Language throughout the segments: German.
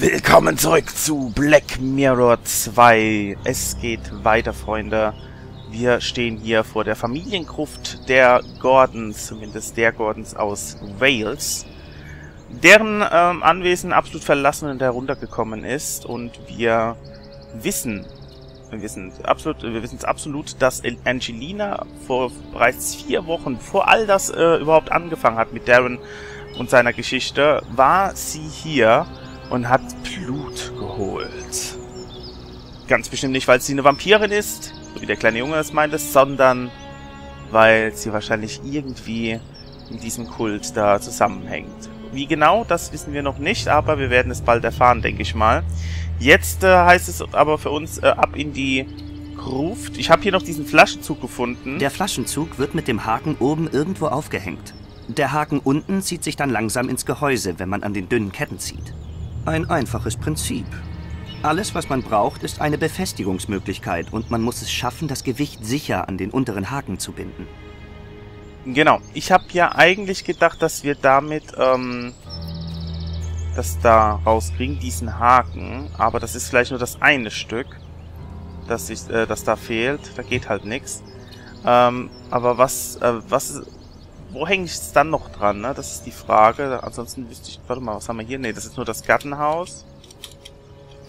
Willkommen zurück zu Black Mirror 2. Es geht weiter, Freunde. Wir stehen hier vor der Familiengruft der Gordons, zumindest der Gordons aus Wales, deren Anwesen absolut verlassen und heruntergekommen ist. Und wir wissen absolut, dass Angelina bereits 4 Wochen vor all das überhaupt angefangen hat mit Darren und seiner Geschichte, war sie hier und hat Blut geholt. Ganz bestimmt nicht, weil sie eine Vampirin ist, so wie der kleine Junge es meinte, sondern weil sie wahrscheinlich irgendwie in diesem Kult da zusammenhängt. Wie genau, das wissen wir noch nicht, aber wir werden es bald erfahren, denke ich mal. Jetzt heißt es aber für uns ab in die Gruft. Ich habe hier noch diesen Flaschenzug gefunden. Der Flaschenzug wird mit dem Haken oben irgendwo aufgehängt. Der Haken unten zieht sich dann langsam ins Gehäuse, wenn man an den dünnen Ketten zieht. Ein einfaches Prinzip. Alles, was man braucht, ist eine Befestigungsmöglichkeit und man muss es schaffen, das Gewicht sicher an den unteren Haken zu binden. Genau. Ich habe ja eigentlich gedacht, dass wir damit das da rauskriegen, diesen Haken. Aber das ist vielleicht nur das eine Stück, das da fehlt. Da geht halt nichts. Aber wo hänge ich es dann noch dran, ne? Das ist die Frage. Ansonsten wüsste ich... Warte mal, was haben wir hier? Ne, das ist nur das Gartenhaus.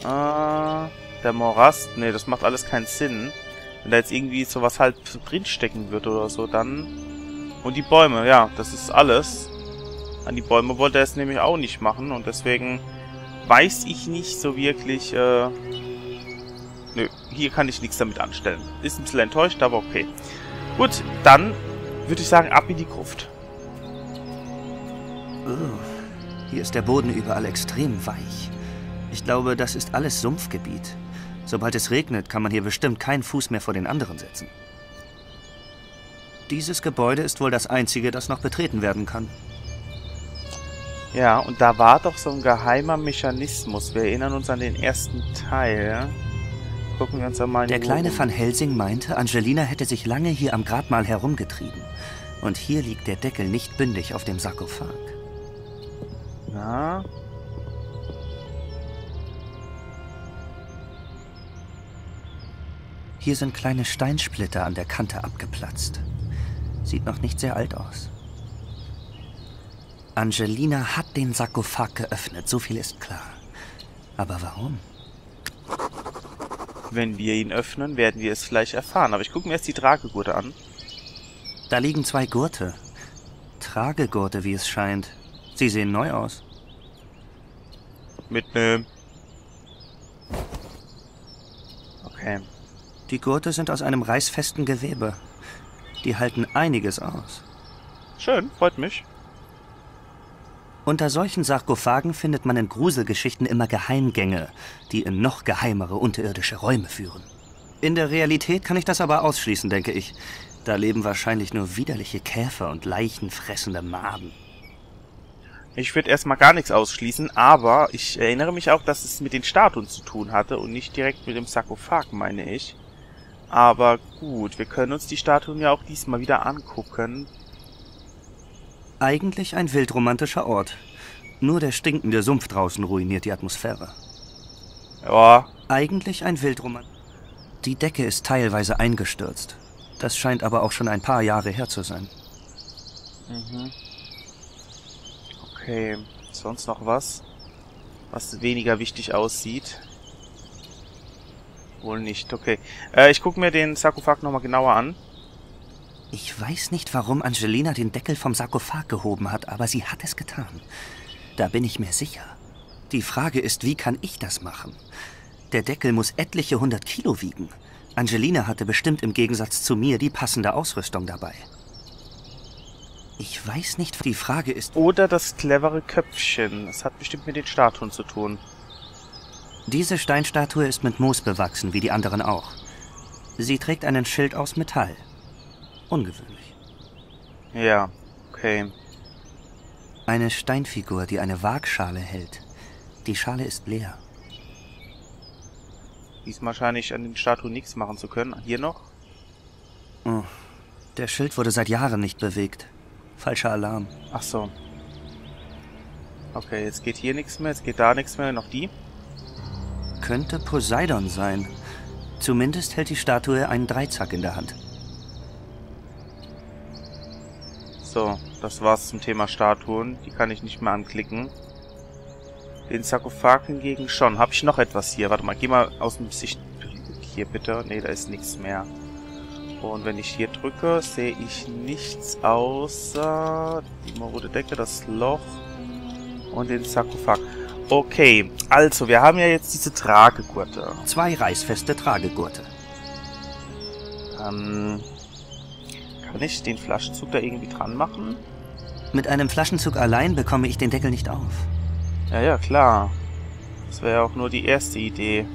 Der Morast. Ne, das macht alles keinen Sinn. Wenn da jetzt irgendwie sowas halt drinstecken wird oder so, dann... Und die Bäume, ja, das ist alles. An die Bäume wollte er es nämlich auch nicht machen. Und deswegen weiß ich nicht so wirklich... Nö, hier kann ich nichts damit anstellen. Ist ein bisschen enttäuscht, aber okay. Gut, dann... würde ich sagen, ab in die Gruft. Oh, hier ist der Boden überall extrem weich. Ich glaube, das ist alles Sumpfgebiet. Sobald es regnet, kann man hier bestimmt keinen Fuß mehr vor den anderen setzen. Dieses Gebäude ist wohl das einzige, das noch betreten werden kann. Ja, und da war doch so ein geheimer Mechanismus. Wir erinnern uns an den ersten Teil. Gucken wir uns einmal in die Wohnung. Der kleine Van Helsing meinte, Angelina hätte sich lange hier am Grabmal herumgetrieben. Und hier liegt der Deckel nicht bündig auf dem Sarkophag. Na? Hier sind kleine Steinsplitter an der Kante abgeplatzt. Sieht noch nicht sehr alt aus. Angelina hat den Sarkophag geöffnet, so viel ist klar. Aber warum? Wenn wir ihn öffnen, werden wir es vielleicht erfahren. Aber ich gucke mir erst die Tragegurte an. Da liegen 2 Gurte. Tragegurte, wie es scheint. Sie sehen neu aus. Mitnehmen. Okay. Die Gurte sind aus einem reißfesten Gewebe. Die halten einiges aus. Schön, freut mich. Unter solchen Sarkophagen findet man in Gruselgeschichten immer Geheimgänge, die in noch geheimere unterirdische Räume führen. In der Realität kann ich das aber ausschließen, denke ich. Da leben wahrscheinlich nur widerliche Käfer und leichenfressende Maden. Ich würde erstmal gar nichts ausschließen, aber ich erinnere mich auch, dass es mit den Statuen zu tun hatte und nicht direkt mit dem Sarkophag, meine ich. Aber gut, wir können uns die Statuen ja auch diesmal wieder angucken. Eigentlich ein wildromantischer Ort. Nur der stinkende Sumpf draußen ruiniert die Atmosphäre. Ja. Eigentlich ein wildromantischer... Die Decke ist teilweise eingestürzt. Das scheint aber auch schon ein paar Jahre her zu sein. Mhm. Okay. Sonst noch was? Was weniger wichtig aussieht? Wohl nicht. Okay. Ich gucke mir den Sarkophag nochmal genauer an. Ich weiß nicht, warum Angelina den Deckel vom Sarkophag gehoben hat, aber sie hat es getan. Da bin ich mir sicher. Die Frage ist, wie kann ich das machen? Der Deckel muss etliche 100 Kilo wiegen. Angelina hatte bestimmt im Gegensatz zu mir die passende Ausrüstung dabei. Ich weiß nicht, die Frage ist... Oder das clevere Köpfchen. Das hat bestimmt mit den Statuen zu tun. Diese Steinstatue ist mit Moos bewachsen, wie die anderen auch. Sie trägt einen Schild aus Metall. Ungewöhnlich. Ja, okay. Eine Steinfigur, die eine Waagschale hält. Die Schale ist leer. Diesmal scheine ich an den Statuen nichts machen zu können. Hier noch? Oh, der Schild wurde seit Jahren nicht bewegt. Falscher Alarm. Ach so. Okay, jetzt geht hier nichts mehr, jetzt geht da nichts mehr, noch die. Könnte Poseidon sein. Zumindest hält die Statue einen Dreizack in der Hand. So, das war's zum Thema Statuen. Die kann ich nicht mehr anklicken. Den Sarkophag hingegen schon. Habe ich noch etwas hier? Warte mal, geh mal aus dem Sicht... Hier bitte. Ne, da ist nichts mehr. Und wenn ich hier drücke, sehe ich nichts außer... die marode Decke, das Loch und den Sarkophag. Okay, also wir haben ja jetzt diese Tragegurte. 2 reißfeste Tragegurte. Kann ich den Flaschenzug da irgendwie dran machen? Mit einem Flaschenzug allein bekomme ich den Deckel nicht auf. Ja, ja, klar. Das wäre ja auch nur die erste Idee.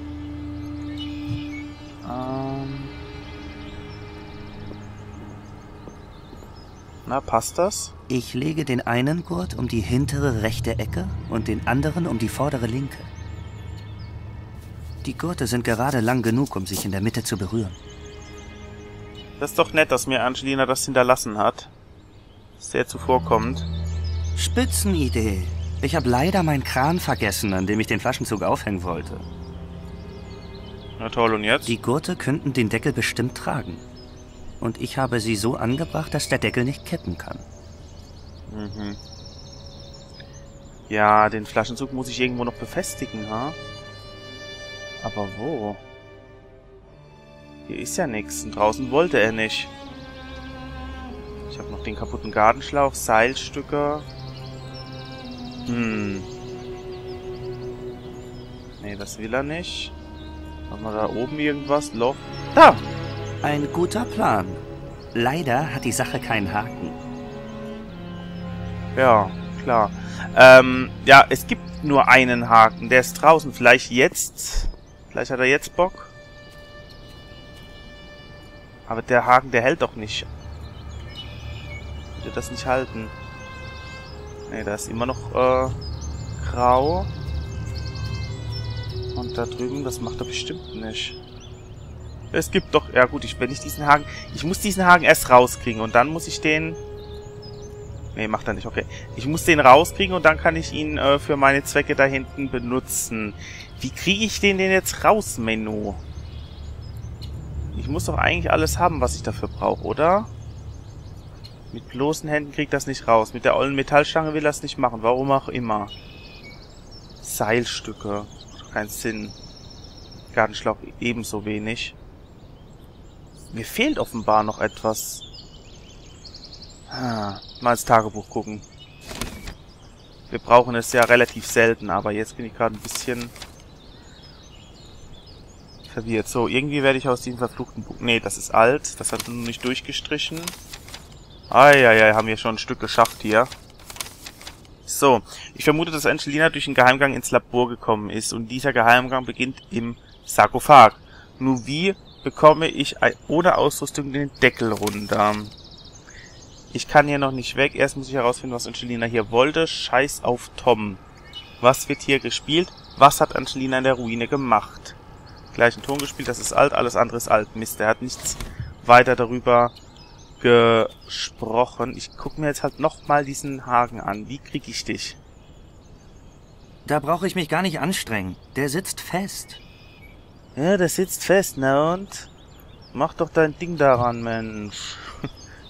Na, passt das? Ich lege den einen Gurt um die hintere rechte Ecke und den anderen um die vordere linke. Die Gurte sind gerade lang genug, um sich in der Mitte zu berühren. Das ist doch nett, dass mir Angelina das hinterlassen hat. Sehr zuvorkommend. Spitzenidee. Ich habe leider meinen Kran vergessen, an dem ich den Flaschenzug aufhängen wollte. Na toll, und jetzt? Die Gurte könnten den Deckel bestimmt tragen. Und ich habe sie so angebracht, dass der Deckel nicht kippen kann. Mhm. Ja, den Flaschenzug muss ich irgendwo noch befestigen, ha? Aber wo? Hier ist ja nichts. Und draußen wollte er nicht. Ich habe noch den kaputten Gartenschlauch, Seilstücke. Hm. Nee, das will er nicht. Haben wir da oben irgendwas? Loch. Da! Ein guter Plan. Leider hat die Sache keinen Haken. Ja, klar. Ja, es gibt nur einen Haken. Der ist draußen. Vielleicht jetzt. Vielleicht hat er jetzt Bock. Aber der Haken, der hält doch nicht. Würde das nicht halten. Ne, da ist immer noch grau. Und da drüben, das macht er bestimmt nicht. Es gibt doch... Ja gut, wenn ich diesen Haken... Ich muss diesen Haken erst rauskriegen und dann muss ich den... Ne, macht er nicht, okay. Ich muss den rauskriegen und dann kann ich ihn für meine Zwecke da hinten benutzen. Wie kriege ich den denn jetzt raus, Menno? Ich muss doch eigentlich alles haben, was ich dafür brauche, oder? Mit bloßen Händen kriegt das nicht raus. Mit der ollen Metallstange will das nicht machen. Warum auch immer. Seilstücke. Macht keinen Sinn. Gartenschlauch ebenso wenig. Mir fehlt offenbar noch etwas. Mal ins Tagebuch gucken. Wir brauchen es ja relativ selten, aber jetzt bin ich gerade ein bisschen... verwirrt. So, irgendwie werde ich aus diesem verfluchten Buch... Ne, das ist alt. Das hat nun nicht durchgestrichen. Eieiei, haben wir schon ein Stück geschafft hier. So, ich vermute, dass Angelina durch den Geheimgang ins Labor gekommen ist. Und dieser Geheimgang beginnt im Sarkophag. Nur wie bekomme ich ohne Ausrüstung den Deckel runter? Ich kann hier noch nicht weg. Erst muss ich herausfinden, was Angelina hier wollte. Scheiß auf Tom. Was wird hier gespielt? Was hat Angelina in der Ruine gemacht? Gleichen Ton gespielt, das ist alt, alles andere ist alt. Mist, er hat nichts weiter darüber gesprochen. Ich gucke mir jetzt halt nochmal diesen Haken an. Wie kriege ich dich? Da brauche ich mich gar nicht anstrengen. Der sitzt fest. Ja, der sitzt fest, na und? Mach doch dein Ding daran, Mensch.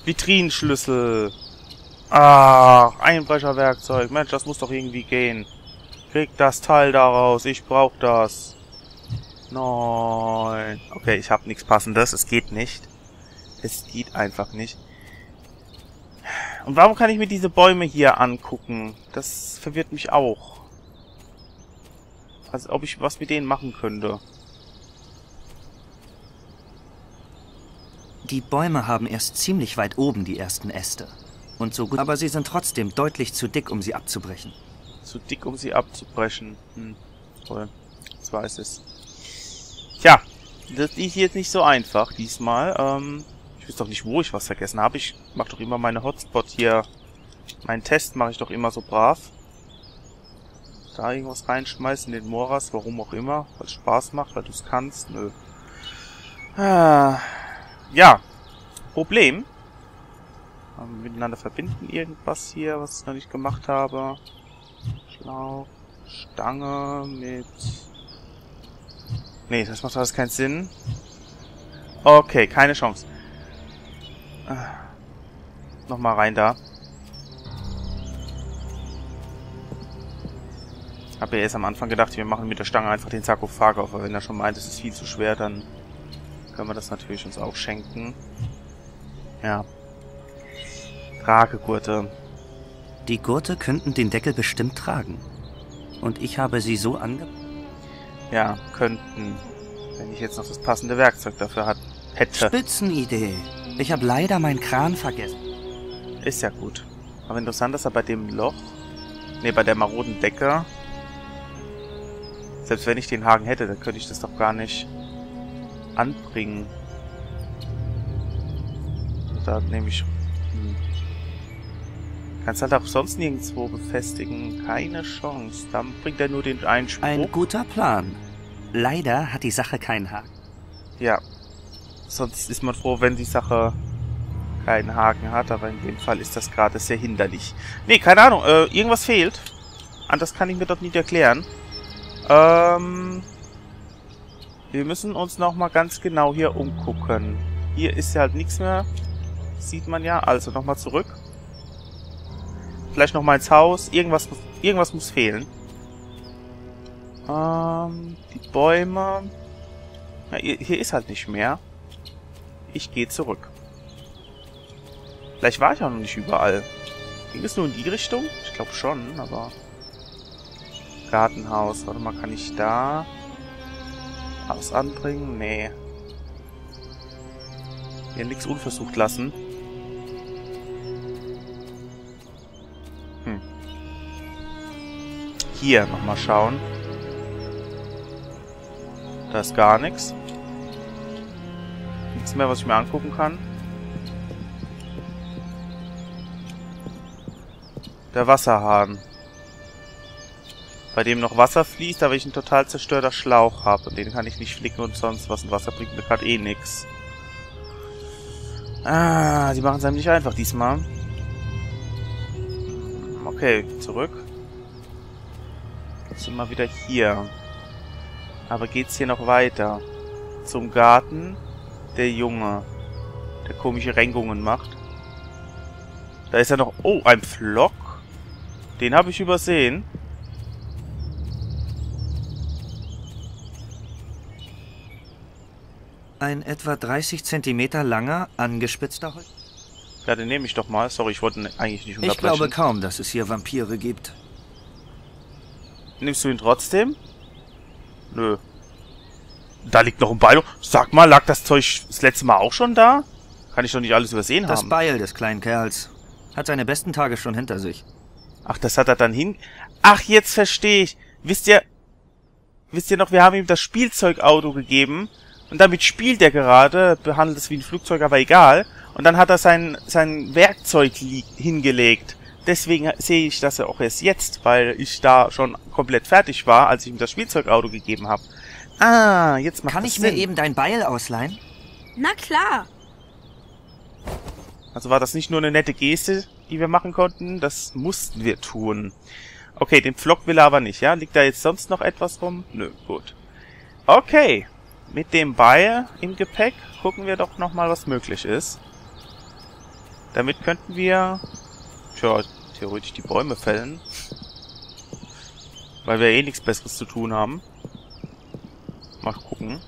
Vitrinenschlüssel. Ach, Einbrecherwerkzeug. Mensch, das muss doch irgendwie gehen. Krieg das Teil daraus. Ich brauche das. Nein. Okay, ich habe nichts Passendes. Es geht nicht. Es geht einfach nicht. Und warum kann ich mir diese Bäume hier angucken? Das verwirrt mich auch. Als ob ich was mit denen machen könnte. Die Bäume haben erst ziemlich weit oben die ersten Äste. Und so gut, aber sie sind trotzdem deutlich zu dick, um sie abzubrechen. Zu dick, um sie abzubrechen. Hm, toll. Das weiß es. Tja, das ist jetzt nicht so einfach diesmal. Ich weiß doch nicht, wo ich was vergessen habe. Ich mache doch immer meine Hotspot hier. Meinen Test mache ich doch immer so brav. Da irgendwas reinschmeißen, den Moras, warum auch immer. Weil es Spaß macht, weil du es kannst. Nö. Ja, Problem. Miteinander verbinden irgendwas hier, was ich noch nicht gemacht habe. Schlauch, Stange mit... Nee, das macht alles keinen Sinn. Okay, keine Chance. Nochmal rein da. Hab ja erst am Anfang gedacht, wir machen mit der Stange einfach den Sarkophag auf, aber wenn er schon meint, es ist viel zu schwer, dann können wir das natürlich uns auch schenken. Ja. Tragegurte. Die Gurte könnten den Deckel bestimmt tragen. Und ich habe sie so ange... Ja, könnten. Wenn ich jetzt noch das passende Werkzeug dafür hätte. Spitzenidee. Ich habe leider meinen Kran vergessen. Ist ja gut. Aber interessant, dass er bei dem Loch... Ne, bei der maroden Decke... Selbst wenn ich den Haken hätte, dann könnte ich das doch gar nicht anbringen. Da nehme ich... Kannst halt auch sonst nirgendwo befestigen. Keine Chance. Dann bringt er nur den Einspruch. Ein guter Plan. Leider hat die Sache keinen Haken. Ja. Sonst ist man froh, wenn die Sache keinen Haken hat. Aber in dem Fall ist das gerade sehr hinderlich. Nee, keine Ahnung. Irgendwas fehlt. Anders kann ich mir das nicht erklären. Wir müssen uns nochmal ganz genau hier umgucken. Hier ist ja halt nichts mehr. Sieht man ja. Also nochmal zurück. Vielleicht nochmal ins Haus. Irgendwas muss fehlen. Die Bäume. Ja, hier ist halt nicht mehr. Ich gehe zurück. Vielleicht war ich auch noch nicht überall. Ging es nur in die Richtung? Ich glaube schon, aber... Gartenhaus. Warte mal, kann ich da... was anbringen? Nee. Hier nichts unversucht lassen. Hier nochmal schauen. Da ist gar nichts. Nichts mehr, was ich mir angucken kann. Der Wasserhahn. Bei dem noch Wasser fließt, aber ich einen total zerstörter Schlauch habe. Und den kann ich nicht flicken und sonst was. Und Wasser bringt mir gerade eh nichts. Ah, die machen es einem nicht einfach diesmal. Okay, zurück. Sind wir wieder hier. Aber geht's hier noch weiter? Zum Garten der Junge, der komische Renkungen macht. Da ist ja noch... Oh, ein Pflock. Den habe ich übersehen. Ein etwa 30 Zentimeter langer, angespitzter Holz. Ja, den nehme ich doch mal. Sorry, ich wollte eigentlich nicht unterbrechen. Ich glaube kaum, dass es hier Vampire gibt. Nimmst du ihn trotzdem? Nö. Da liegt noch ein Beil. Sag mal, lag das Zeug das letzte Mal auch schon da? Kann ich doch nicht alles übersehen haben. Das Beil des kleinen Kerls hat seine besten Tage schon hinter sich. Ach, das hat er dann hin... Ach, jetzt verstehe ich. Wisst ihr noch, wir haben ihm das Spielzeugauto gegeben. Und damit spielt er gerade, behandelt es wie ein Flugzeug, aber egal. Und dann hat er sein Werkzeug hingelegt. Deswegen sehe ich das ja auch erst jetzt, weil ich da schon komplett fertig war, als ich ihm das Spielzeugauto gegeben habe. Ah, jetzt macht das Sinn. Kann ich mir eben dein Beil ausleihen? Na klar. Also war das nicht nur eine nette Geste, die wir machen konnten, das mussten wir tun. Okay, den Pflock will er aber nicht, ja? Liegt da jetzt sonst noch etwas rum? Nö, gut. Okay, mit dem Beil im Gepäck gucken wir doch nochmal, was möglich ist. Damit könnten wir... Tja, theoretisch die Bäume fällen. Weil wir eh nichts Besseres zu tun haben. Mal gucken.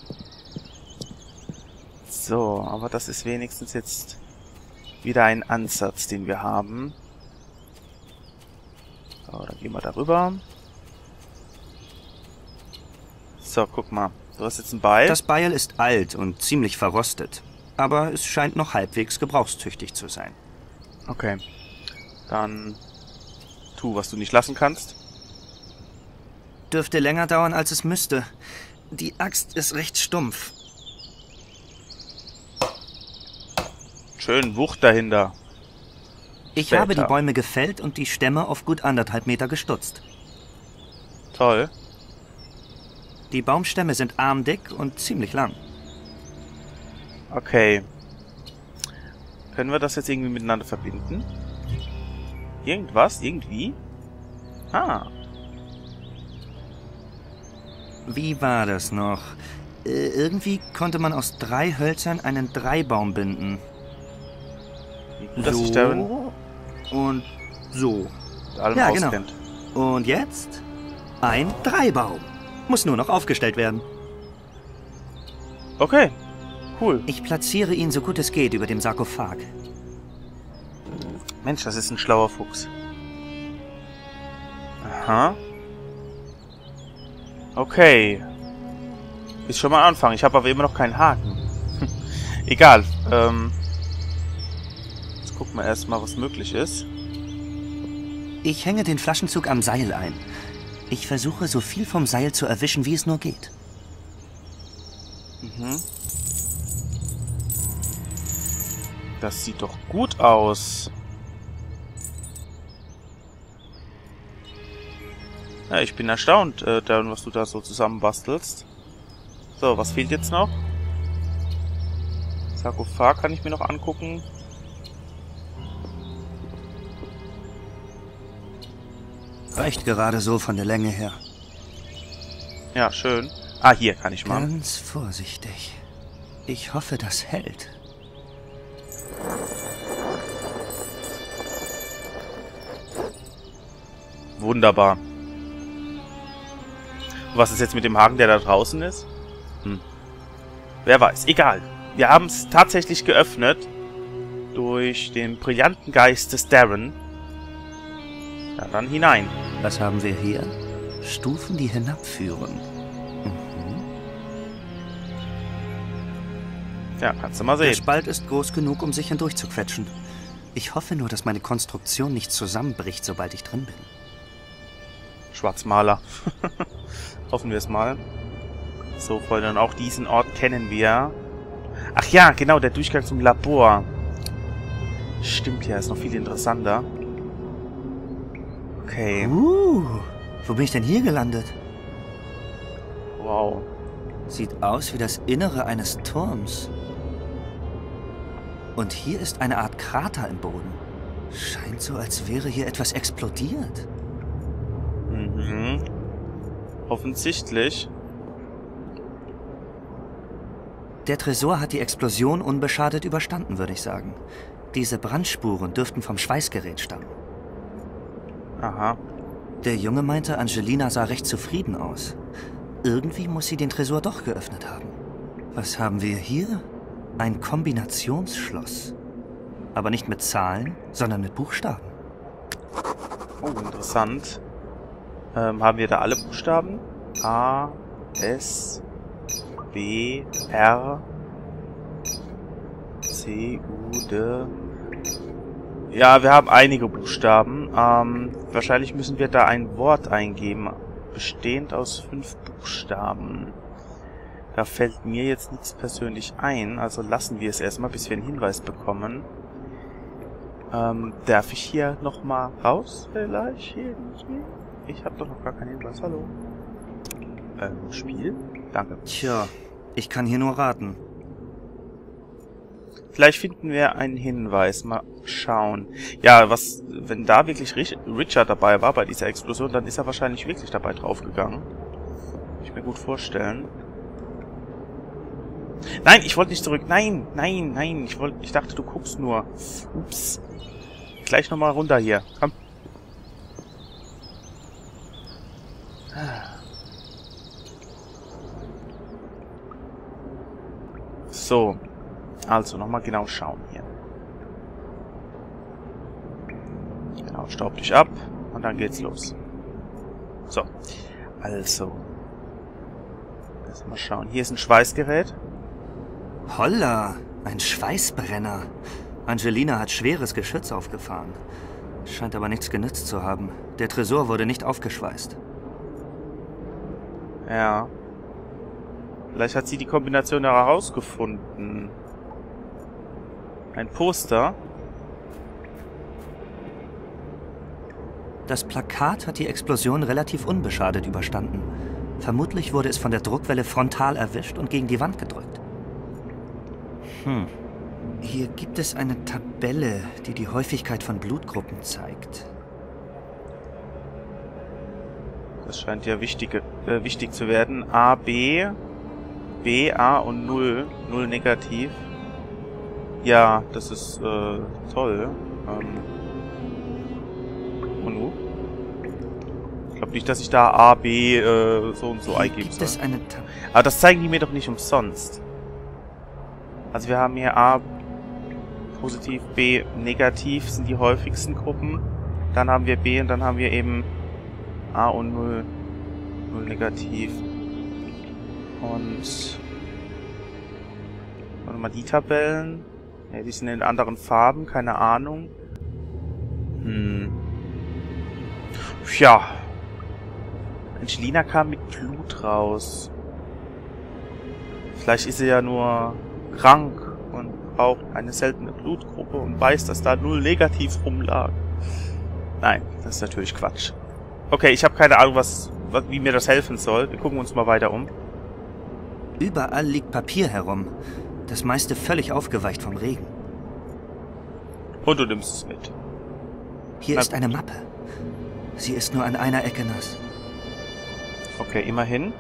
So, aber das ist wenigstens jetzt wieder ein Ansatz, den wir haben. So, dann gehen wir darüber. So, guck mal. Du hast jetzt ein Beil. Das Beil ist alt und ziemlich verrostet. Aber es scheint noch halbwegs gebrauchstüchtig zu sein. Okay. Dann tu, was du nicht lassen kannst. Dürfte länger dauern, als es müsste. Die Axt ist recht stumpf. Schön Wucht dahinter. Ich habe die Bäume gefällt und die Stämme auf gut 1,5 Meter gestutzt. Toll. Die Baumstämme sind armdick und ziemlich lang. Okay. Können wir das jetzt irgendwie miteinander verbinden? Irgendwas? Irgendwie? Ah. Wie war das noch? Irgendwie konnte man aus 3 Hölzern einen 3-Baum binden. So und so. Ja, genau. Und jetzt? Ein 3-Baum. Muss nur noch aufgestellt werden. Okay, cool. Ich platziere ihn so gut es geht über dem Sarkophag. Mensch, das ist ein schlauer Fuchs. Aha. Okay. Ist schon mal ein Anfang. Ich habe aber immer noch keinen Haken. Egal. Jetzt gucken wir erstmal, was möglich ist. Ich hänge den Flaschenzug am Seil ein. Ich versuche, so viel vom Seil zu erwischen, wie es nur geht. Mhm. Das sieht doch gut aus. Ja, ich bin erstaunt, Darren, was du da so zusammenbastelst. So, was fehlt jetzt noch? Sarkophag kann ich mir noch angucken. Reicht gerade so von der Länge her. Ja, schön. Ah, hier kann ich mal. Ganz vorsichtig. Ich hoffe, das hält. Wunderbar. Was ist jetzt mit dem Haken, der da draußen ist? Hm. Wer weiß. Egal. Wir haben es tatsächlich geöffnet. Durch den brillanten Geist des Darren. Ja, dann hinein. Was haben wir hier? Stufen, die hinabführen. Mhm. Ja, kannst du mal sehen. Der Spalt ist groß genug, um sich hindurch zu quetschen. Ich hoffe nur, dass meine Konstruktion nicht zusammenbricht, sobald ich drin bin. Schwarzmaler. Hoffen wir es mal. So, Freunde, und auch diesen Ort kennen wir. Ach ja, genau, der Durchgang zum Labor. Stimmt ja, ist noch viel interessanter. Okay. Wo bin ich denn hier gelandet? Wow. Sieht aus wie das Innere eines Turms. Und hier ist eine Art Krater im Boden. Scheint so, als wäre hier etwas explodiert. Mhm. Offensichtlich. Der Tresor hat die Explosion unbeschadet überstanden, würde ich sagen. Diese Brandspuren dürften vom Schweißgerät stammen. Aha. Der Junge meinte, Angelina sah recht zufrieden aus. Irgendwie muss sie den Tresor doch geöffnet haben. Was haben wir hier? Ein Kombinationsschloss. Aber nicht mit Zahlen, sondern mit Buchstaben. Oh, interessant. Haben wir da alle Buchstaben? A, S, B, R, C, U, D. Ja, wir haben einige Buchstaben. Wahrscheinlich müssen wir da ein Wort eingeben, bestehend aus 5 Buchstaben. Da fällt mir jetzt nichts persönlich ein, also lassen wir es erstmal, bis wir einen Hinweis bekommen. Darf ich hier nochmal raus, vielleicht? Hier, ich habe doch noch gar keinen Hinweis, hallo. Spiel? Danke. Tja, ich kann hier nur raten. Vielleicht finden wir einen Hinweis, mal schauen. Ja, was, wenn da wirklich Richard dabei war bei dieser Explosion, dann ist er wahrscheinlich wirklich dabei draufgegangen. Kann ich mir gut vorstellen. Nein, ich wollte nicht zurück. Nein, nein, nein. Ich dachte, du guckst nur. Ups. Gleich nochmal runter hier. Komm. So, also nochmal genau schauen hier. Genau, staub dich ab und dann geht's los. So, also. Mal schauen, hier ist ein Schweißgerät. Holla, ein Schweißbrenner. Angelina hat schweres Geschütz aufgefahren. Scheint aber nichts genützt zu haben. Der Tresor wurde nicht aufgeschweißt. Ja. Vielleicht hat sie die Kombination herausgefunden. Ein Poster. Das Plakat hat die Explosion relativ unbeschadet überstanden. Vermutlich wurde es von der Druckwelle frontal erwischt und gegen die Wand gedrückt. Hm. Hier gibt es eine Tabelle, die die Häufigkeit von Blutgruppen zeigt. Das scheint ja wichtig zu werden. A, B. B, A und 0. 0 negativ. Ja, das ist toll. Ich glaube nicht, dass ich da A, B so und so eingeben soll. Aber das zeigen die mir doch nicht umsonst. Also wir haben hier A positiv, B negativ sind die häufigsten Gruppen. Dann haben wir B und dann haben wir eben A und 0. 0 negativ. Und... warte mal, die Tabellen. Ja, die sind in anderen Farben, keine Ahnung. Tja. Angelina kam mit Blut raus. Vielleicht ist sie ja nur krank und braucht eine seltene Blutgruppe und weiß, dass da 0 negativ rumlag. Nein, das ist natürlich Quatsch. Okay, ich habe keine Ahnung, wie mir das helfen soll. Wir gucken uns mal weiter um. Überall liegt Papier herum. Das meiste völlig aufgeweicht vom Regen. Und du nimmst es mit. Hier ist eine Mappe. Sie ist nur an einer Ecke nass. Okay, immerhin.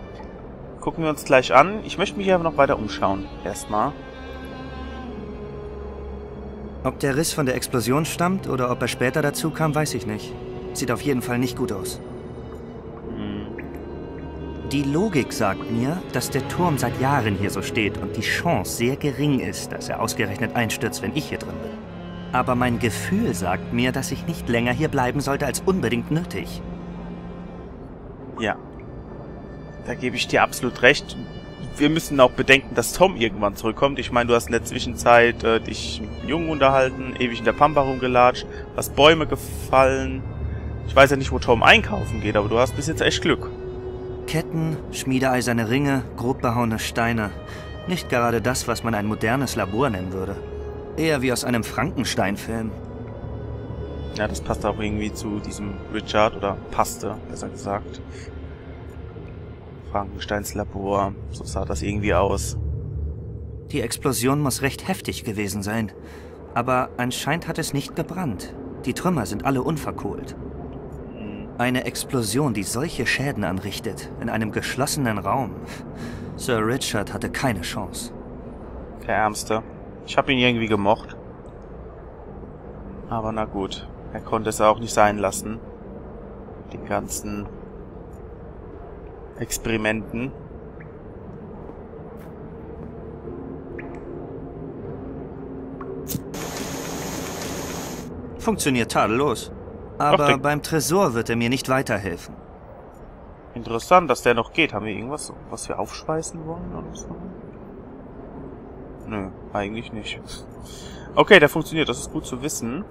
Gucken wir uns gleich an. Ich möchte mich hier aber noch weiter umschauen. Erstmal. Ob der Riss von der Explosion stammt oder ob er später dazu kam, weiß ich nicht. Sieht auf jeden Fall nicht gut aus. Die Logik sagt mir, dass der Turm seit Jahren hier so steht und die Chance sehr gering ist, dass er ausgerechnet einstürzt, wenn ich hier drin bin. Aber mein Gefühl sagt mir, dass ich nicht länger hier bleiben sollte als unbedingt nötig. Ja. Da gebe ich dir absolut recht. Wir müssen auch bedenken, dass Tom irgendwann zurückkommt. Ich meine, du hast in der Zwischenzeit dich mit einem Jungen unterhalten, ewig in der Pampa rumgelatscht, hast Bäume gefallen. Ich weiß ja nicht, wo Tom einkaufen geht, aber du hast bis jetzt echt Glück. Ketten, schmiedeeiserne Ringe, grob behauene Steine. Nicht gerade das, was man ein modernes Labor nennen würde. Eher wie aus einem Frankenstein-Film. Ja, das passt auch irgendwie zu diesem Richard, oder passte, besser gesagt. Frankensteins Labor, so sah das irgendwie aus. Die Explosion muss recht heftig gewesen sein, aber anscheinend hat es nicht gebrannt. Die Trümmer sind alle unverkohlt. Eine Explosion, die solche Schäden anrichtet, in einem geschlossenen Raum. Sir Richard hatte keine Chance. Der Ärmste. Ich habe ihn irgendwie gemocht. Aber na gut, er konnte es auch nicht sein lassen. Den ganzen... Experimenten. Funktioniert tadellos. Aber ach, beim Tresor wird er mir nicht weiterhelfen. Interessant, dass der noch geht. Haben wir irgendwas, was wir aufschweißen wollen oder so? Nö, eigentlich nicht. Okay, der funktioniert. Das ist gut zu wissen.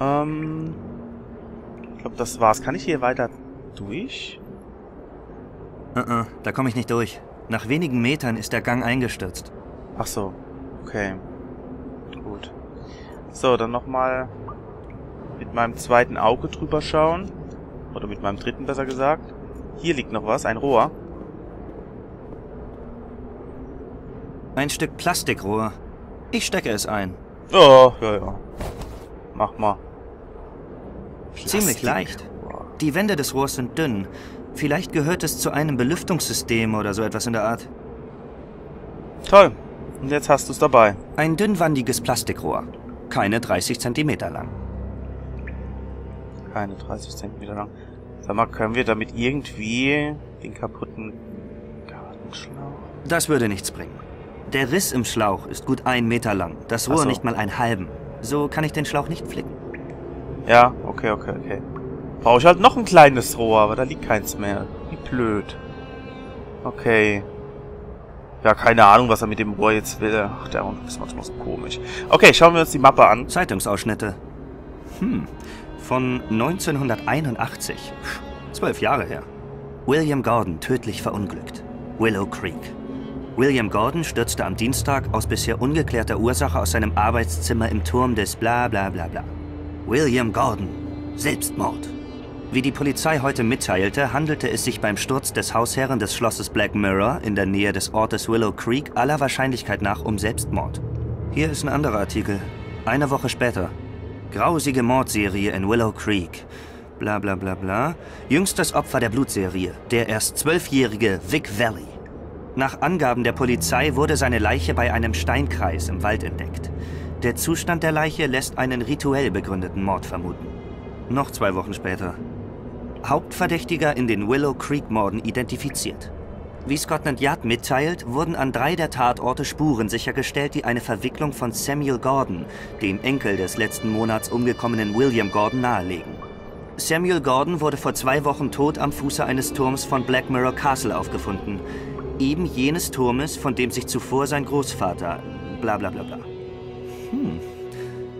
Ich glaube, das war's. Kann ich hier weiter durch? Da komme ich nicht durch. Nach wenigen Metern ist der Gang eingestürzt. Ach so, okay. Gut. So, dann nochmal mit meinem zweiten Auge drüber schauen. Oder mit meinem dritten, besser gesagt. Hier liegt noch was, ein Rohr. Ein Stück Plastikrohr. Ich stecke es ein. Oh, ja, ja. Mach mal. Plastik. Ziemlich leicht. Die Wände des Rohrs sind dünn. Vielleicht gehört es zu einem Belüftungssystem oder so etwas in der Art. Toll. Und jetzt hast du es dabei. Ein dünnwandiges Plastikrohr. Keine 30 cm lang. Keine 30 cm lang. Sag mal, können wir damit irgendwie den kaputten Gartenschlauch... Das würde nichts bringen. Der Riss im Schlauch ist gut 1 Meter lang. Das Rohr nicht mal einen halben. So kann ich den Schlauch nicht flicken. Ja, okay, okay, okay. Brauche ich halt noch ein kleines Rohr, aber da liegt keins mehr. Wie blöd. Okay. Ja, keine Ahnung, was er mit dem Rohr jetzt will. Ach, der Hund ist manchmal so komisch. Okay, schauen wir uns die Mappe an. Zeitungsausschnitte. Von 1981. 12 Jahre her. William Gordon tödlich verunglückt. Willow Creek. William Gordon stürzte am Dienstag aus bisher ungeklärter Ursache aus seinem Arbeitszimmer im Turm des bla bla bla bla. William Gordon. Selbstmord. Wie die Polizei heute mitteilte, handelte es sich beim Sturz des Hausherren des Schlosses Black Mirror in der Nähe des Ortes Willow Creek aller Wahrscheinlichkeit nach um Selbstmord. Hier ist ein anderer Artikel. Eine Woche später. Grausige Mordserie in Willow Creek. bla bla bla bla. Jüngstes Opfer der Blutserie, der erst 12-jährige Vic Valley. Nach Angaben der Polizei wurde seine Leiche bei einem Steinkreis im Wald entdeckt. Der Zustand der Leiche lässt einen rituell begründeten Mord vermuten. Noch 2 Wochen später. Hauptverdächtiger in den Willow Creek-Morden identifiziert. Wie Scotland Yard mitteilt, wurden an 3 der Tatorte Spuren sichergestellt, die eine Verwicklung von Samuel Gordon, dem Enkel des letzten Monats umgekommenen William Gordon, nahelegen. Samuel Gordon wurde vor 2 Wochen tot am Fuße eines Turms von Black Mirror Castle aufgefunden. Eben jenes Turmes, von dem sich zuvor sein Großvater... bla bla bla bla.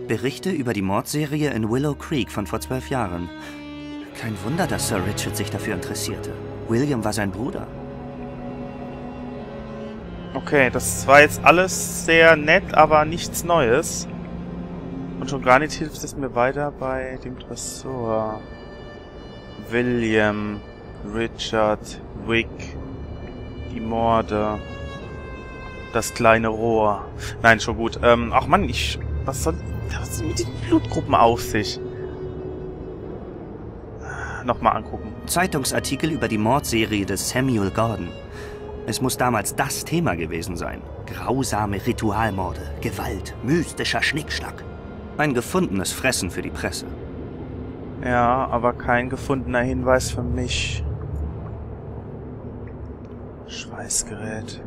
Berichte über die Mordserie in Willow Creek von vor 12 Jahren. Kein Wunder, dass Sir Richard sich dafür interessierte. William war sein Bruder. Okay, das war jetzt alles sehr nett, aber nichts Neues. Und schon gar nicht hilft es mir weiter bei dem Tresor. William, Richard, Wick, die Morde, das kleine Rohr. Nein, schon gut. Ach Mann, was soll das mit den Blutgruppen auf sich? Nochmal angucken. Zeitungsartikel über die Mordserie des Samuel Gordon. Es muss damals das Thema gewesen sein. Grausame Ritualmorde, Gewalt, mystischer Schnickschnack. Ein gefundenes Fressen für die Presse. Ja, aber kein gefundener Hinweis für mich. Schweißgerät.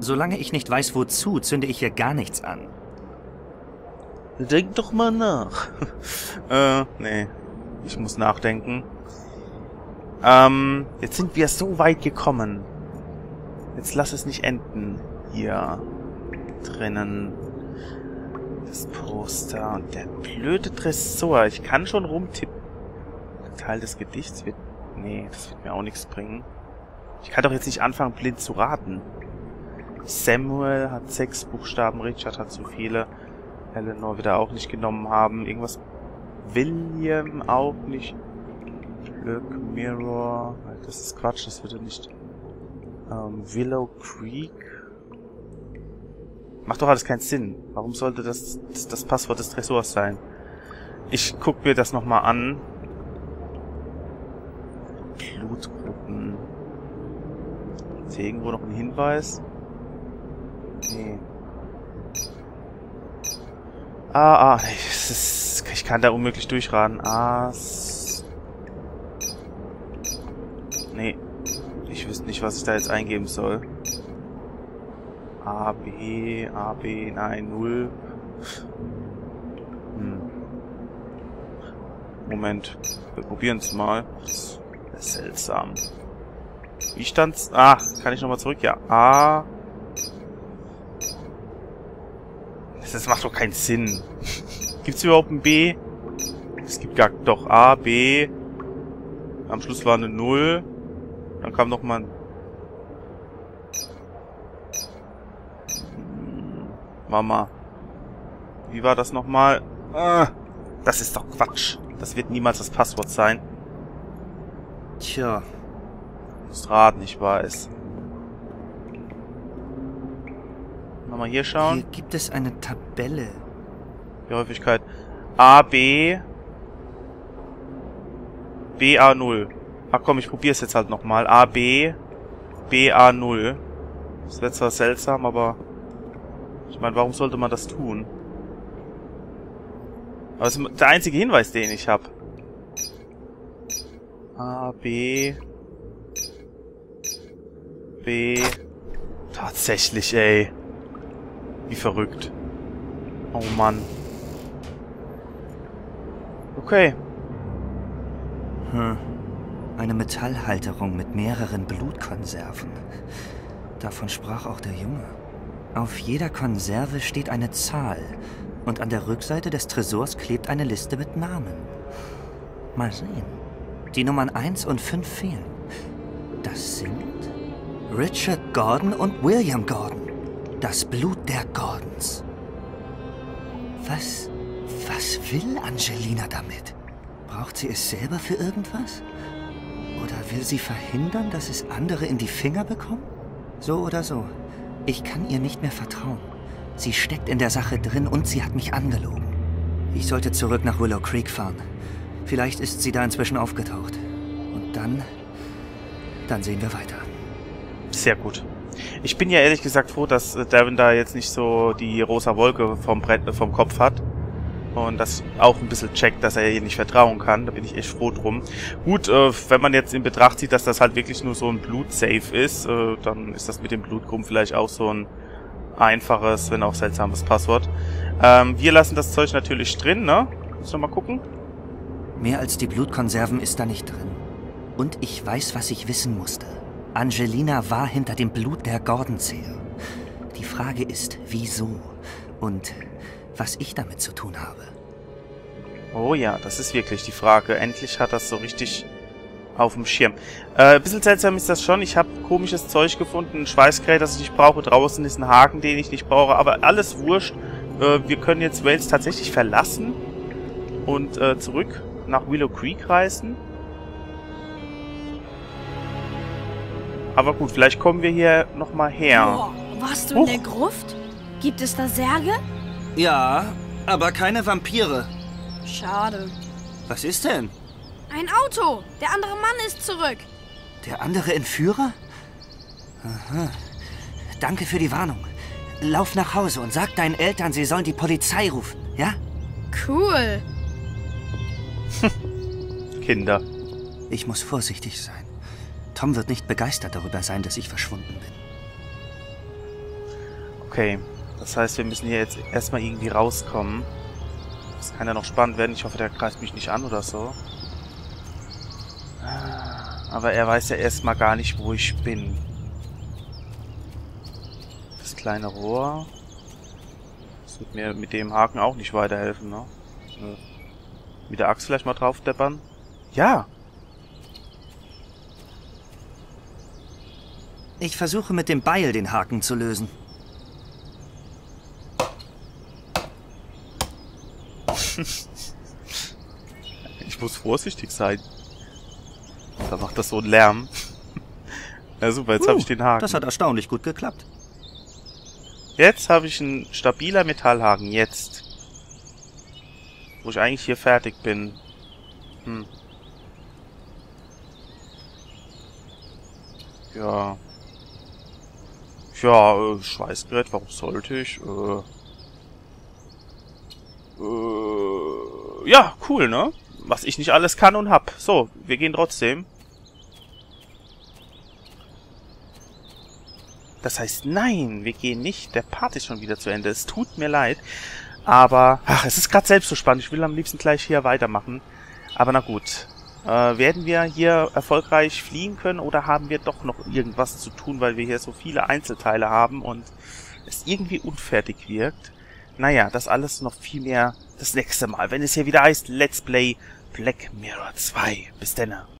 Solange ich nicht weiß, wozu, zünde ich hier gar nichts an. Denk doch mal nach. Nee. Ich muss nachdenken. Jetzt sind wir so weit gekommen. Jetzt lass es nicht enden. Hier drinnen. Das Poster und der blöde Tresor. Ich kann schon rumtippen. Ein Teil des Gedichts wird... Nee, das wird mir auch nichts bringen. Ich kann doch jetzt nicht anfangen, blind zu raten. Samuel hat 6 Buchstaben, Richard hat zu viele. Eleanor wieder auch nicht genommen haben. Irgendwas... William auch nicht. Black Mirror... Das ist Quatsch, das wird er nicht... Willow Creek. Macht doch alles keinen Sinn. Warum sollte das Passwort des Tresors sein? Ich guck mir das nochmal an. Blutgruppen. Ist hier irgendwo noch ein Hinweis? Nee. Ich kann da unmöglich durchraten. Nee. Ich wüsste nicht, was ich da jetzt eingeben soll. A, B, nein, 0. Moment, wir probieren es mal. Das ist seltsam. Wie stand's? Kann ich nochmal zurück? Ja, A. Das macht doch keinen Sinn. Gibt's überhaupt ein B? Es gibt gar... Doch, A, B. Am Schluss war eine 0. Dann kam noch mal ein... Mama. Wie war das nochmal? Das ist doch Quatsch. Das wird niemals das Passwort sein. Tja. Du musst raten, ich weiß. Nochmal hier schauen. Hier gibt es eine Tabelle. Die Häufigkeit. A, B. B, A, 0. Ach komm, ich probiere es jetzt halt nochmal. A, B, B, A, 0. Das wäre zwar seltsam, aber... Ich meine, warum sollte man das tun? Aber das ist der einzige Hinweis, den ich habe. A, B... B... Tatsächlich, ey. Wie verrückt. Oh Mann. Okay. Eine Metallhalterung mit mehreren Blutkonserven. Davon sprach auch der Junge. Auf jeder Konserve steht eine Zahl und an der Rückseite des Tresors klebt eine Liste mit Namen. Mal sehen. Die Nummern 1 und 5 fehlen. Das sind Richard Gordon und William Gordon. Das Blut der Gordons. Was will Angelina damit? Braucht sie es selber für irgendwas? Oder will sie verhindern, dass es andere in die Finger bekommen? So oder so. Ich kann ihr nicht mehr vertrauen. Sie steckt in der Sache drin und sie hat mich angelogen. Ich sollte zurück nach Willow Creek fahren. Vielleicht ist sie da inzwischen aufgetaucht. Und dann sehen wir weiter. Sehr gut. Ich bin ja ehrlich gesagt froh, dass Darren da jetzt nicht so die rosa Wolke vom Kopf hat. Und das auch ein bisschen checkt, dass er ihr nicht vertrauen kann. Da bin ich echt froh drum. Gut, wenn man jetzt in Betracht zieht, dass das halt wirklich nur so ein Blut-Safe ist, dann ist das mit dem Blutgrumm vielleicht auch so ein einfaches, wenn auch seltsames Passwort. Wir lassen das Zeug natürlich drin, ne? Müssen wir mal gucken. Mehr als die Blutkonserven ist da nicht drin. Und ich weiß, was ich wissen musste. Angelina war hinter dem Blut der Gordon-Zehe. Die Frage ist, wieso? Und was ich damit zu tun habe. Oh ja, das ist wirklich die Frage. Endlich hat das so richtig auf dem Schirm. Ein bisschen seltsam ist das schon. Ich habe komisches Zeug gefunden. Ein Schweißgerät, das ich nicht brauche. Draußen ist ein Haken, den ich nicht brauche. Aber alles wurscht. Wir können jetzt Wales tatsächlich verlassen und zurück nach Willow Creek reisen. Aber gut, vielleicht kommen wir hier nochmal her. Oh, warst du in der Gruft? Gibt es da Särge? Ja, aber keine Vampire. Schade. Was ist denn? Ein Auto. Der andere Mann ist zurück. Der andere Entführer? Aha. Danke für die Warnung. Lauf nach Hause und sag deinen Eltern, sie sollen die Polizei rufen, ja? Cool. Kinder. Ich muss vorsichtig sein. Tom wird nicht begeistert darüber sein, dass ich verschwunden bin. Okay. Das heißt, wir müssen hier jetzt erstmal irgendwie rauskommen. Das kann ja noch spannend werden. Ich hoffe, der greift mich nicht an oder so. Aber er weiß ja erstmal gar nicht, wo ich bin. Das kleine Rohr. Das wird mir mit dem Haken auch nicht weiterhelfen, ne? Mit der Axt vielleicht mal draufdeppern. Ja! Ich versuche mit dem Beil den Haken zu lösen. Ich muss vorsichtig sein. Da macht das so einen Lärm. Na ja, super, jetzt habe ich den Haken. Das hat erstaunlich gut geklappt. Jetzt habe ich einen stabiler Metallhaken. Jetzt. Wo ich eigentlich hier fertig bin. Hm. Ja. Ja, Schweißgerät, warum sollte ich? Ja, cool, ne? Was ich nicht alles kann und hab. So, wir gehen trotzdem. Das heißt, nein, wir gehen nicht. Der Part ist schon wieder zu Ende. Es tut mir leid. Aber, ach, es ist gerade selbst so spannend. Ich will am liebsten gleich hier weitermachen. Aber na gut. Werden wir hier erfolgreich fliehen können oder haben wir doch noch irgendwas zu tun, weil wir hier so viele Einzelteile haben und es irgendwie unfertig wirkt? Naja, das alles noch viel mehr das nächste Mal, wenn es hier wieder heißt Let's Play Black Mirror 2. Bis denn.